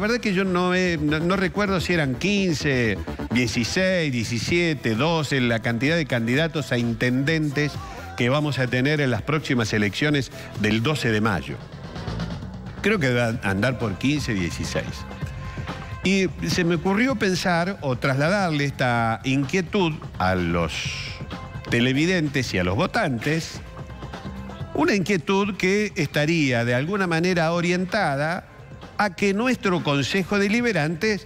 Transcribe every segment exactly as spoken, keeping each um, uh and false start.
La verdad que yo no, he, no, no recuerdo si eran quince, dieciséis, diecisiete, doce, la cantidad de candidatos a intendentes que vamos a tener en las próximas elecciones del doce de mayo. Creo que va a andar por quince, dieciséis. Y se me ocurrió pensar o trasladarle esta inquietud a los televidentes y a los votantes, una inquietud que estaría de alguna manera orientada a que nuestro Consejo Deliberante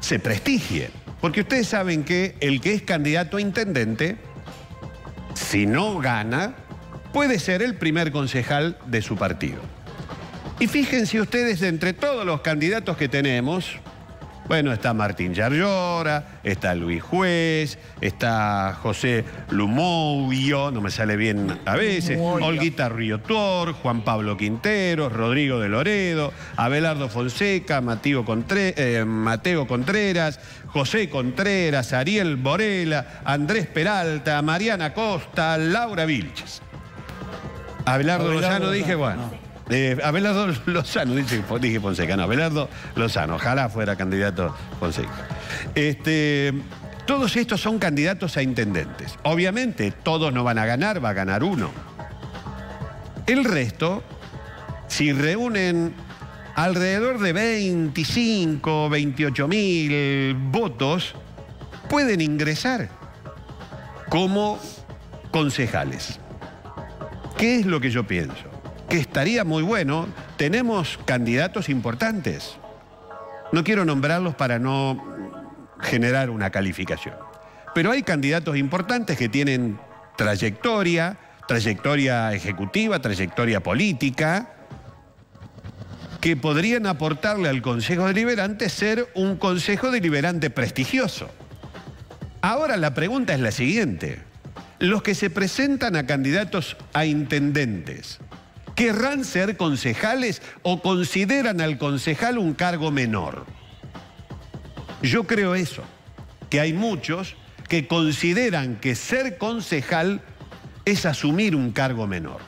se prestigie. Porque ustedes saben que el que es candidato a intendente, si no gana, puede ser el primer concejal de su partido. Y fíjense ustedes, entre todos los candidatos que tenemos, bueno, está Martín Llaryora, está Luis Juez, está José Lumovio, no me sale bien a veces, Olguita Riutort, Juan Pablo Quintero, Rodrigo de Loredo, Abelardo Fonseca, Mateo Contreras, José Contreras, Ariel Borela, Andrés Peralta, Mariana Costa, Laura Vilches. Abelardo Lozano, dije, bueno... No. Eh, Abelardo Lozano, dije, dije Fonseca, no, Abelardo Lozano, ojalá fuera candidato Fonseca. Este, todos estos son candidatos a intendentes. Obviamente, todos no van a ganar, va a ganar uno. El resto, si reúnen alrededor de veinticinco, veintiocho mil votos, pueden ingresar como concejales. ¿Qué es lo que yo pienso? Que estaría muy bueno, tenemos candidatos importantes. No quiero nombrarlos para no generar una calificación. Pero hay candidatos importantes que tienen trayectoria, trayectoria ejecutiva, trayectoria política, que podrían aportarle al Consejo Deliberante ser un Consejo Deliberante prestigioso. Ahora la pregunta es la siguiente. Los que se presentan a candidatos a intendentes, ¿querrán ser concejales o consideran al concejal un cargo menor? Yo creo eso, que hay muchos que consideran que ser concejal es asumir un cargo menor.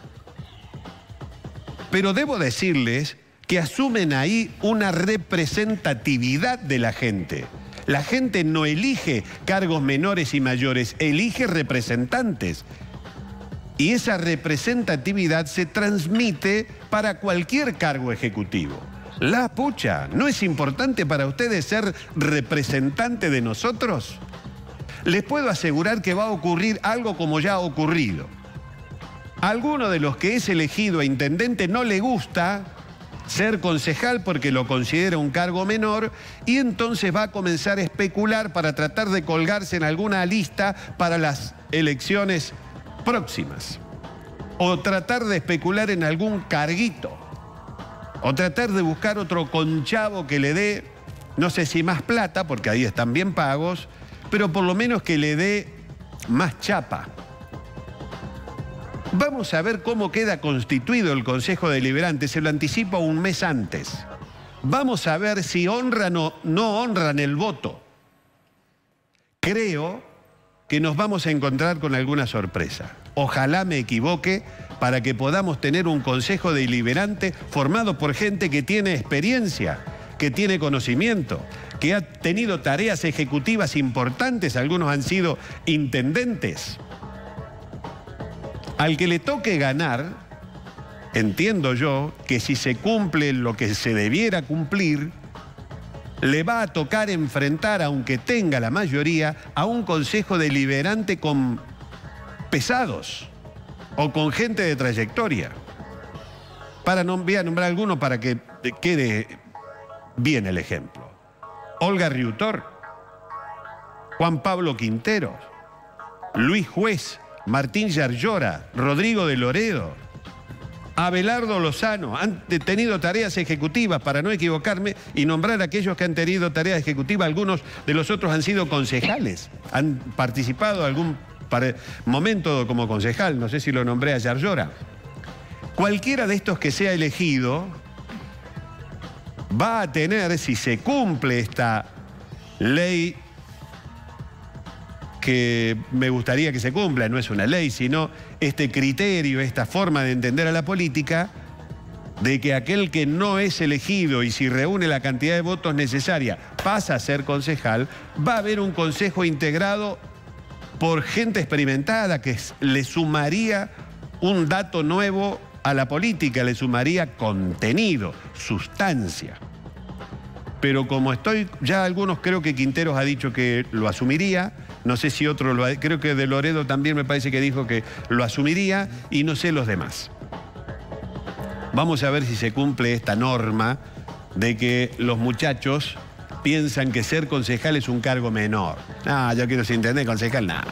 Pero debo decirles que asumen ahí una representatividad de la gente. La gente no elige cargos menores y mayores, elige representantes. Y esa representatividad se transmite para cualquier cargo ejecutivo. La pucha, ¿no es importante para ustedes ser representante de nosotros? Les puedo asegurar que va a ocurrir algo como ya ha ocurrido. A alguno de los que es elegido a intendente no le gusta ser concejal porque lo considera un cargo menor y entonces va a comenzar a especular para tratar de colgarse en alguna lista para las elecciones próximas, o tratar de especular en algún carguito, o tratar de buscar otro conchavo que le dé, no sé si más plata, porque ahí están bien pagos, pero por lo menos que le dé más chapa. Vamos a ver cómo queda constituido el Consejo Deliberante, se lo anticipo un mes antes. Vamos a ver si honran o no honran el voto. Creo que nos vamos a encontrar con alguna sorpresa. Ojalá me equivoque para que podamos tener un Consejo Deliberante formado por gente que tiene experiencia, que tiene conocimiento, que ha tenido tareas ejecutivas importantes, algunos han sido intendentes. Al que le toque ganar, entiendo yo que si se cumple lo que se debiera cumplir, le va a tocar enfrentar, aunque tenga la mayoría, a un Consejo Deliberante con pesados o con gente de trayectoria. Para, voy a nombrar alguno para que quede bien el ejemplo. Olga Riutort, Juan Pablo Quintero, Luis Juez, Martín Llaryora, Rodrigo de Loredo, Abelardo Lozano, han tenido tareas ejecutivas, para no equivocarme, y nombrar a aquellos que han tenido tareas ejecutivas, algunos de los otros han sido concejales, han participado en algún momento como concejal, no sé si lo nombré a Llaryora. Cualquiera de estos que sea elegido va a tener, si se cumple esta ley, que me gustaría que se cumpla, no es una ley, sino este criterio, esta forma de entender a la política, de que aquel que no es elegido y si reúne la cantidad de votos necesaria pasa a ser concejal, va a haber un consejo integrado por gente experimentada que le sumaría un dato nuevo a la política, le sumaría contenido, sustancia. Pero como estoy, ya algunos, creo que Quinteros ha dicho que lo asumiría, no sé si otro, lo ha, creo que de Loredo también me parece que dijo que lo asumiría y no sé los demás. Vamos a ver si se cumple esta norma de que los muchachos piensan que ser concejal es un cargo menor. Ah, yo quiero ser intendente, concejal, nada.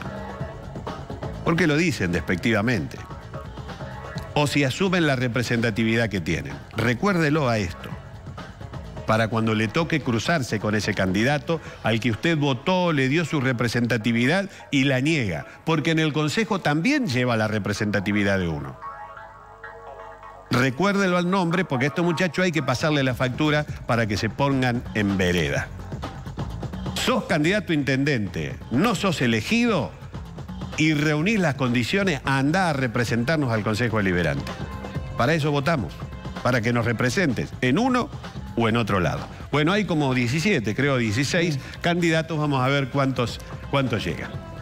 Porque lo dicen despectivamente. O si asumen la representatividad que tienen. Recuérdelo a esto. Para cuando le toque cruzarse con ese candidato al que usted votó, le dio su representatividad y la niega. Porque en el Consejo también lleva la representatividad de uno. Recuérdelo al nombre, porque a estos muchachos hay que pasarle la factura para que se pongan en vereda. Sos candidato a intendente, no sos elegido y reunís las condiciones, andá a representarnos al Consejo Deliberante. Para eso votamos, para que nos representes en uno o en otro lado. Bueno, hay como diecisiete, creo dieciséis candidatos, vamos a ver cuántos, cuántos llegan.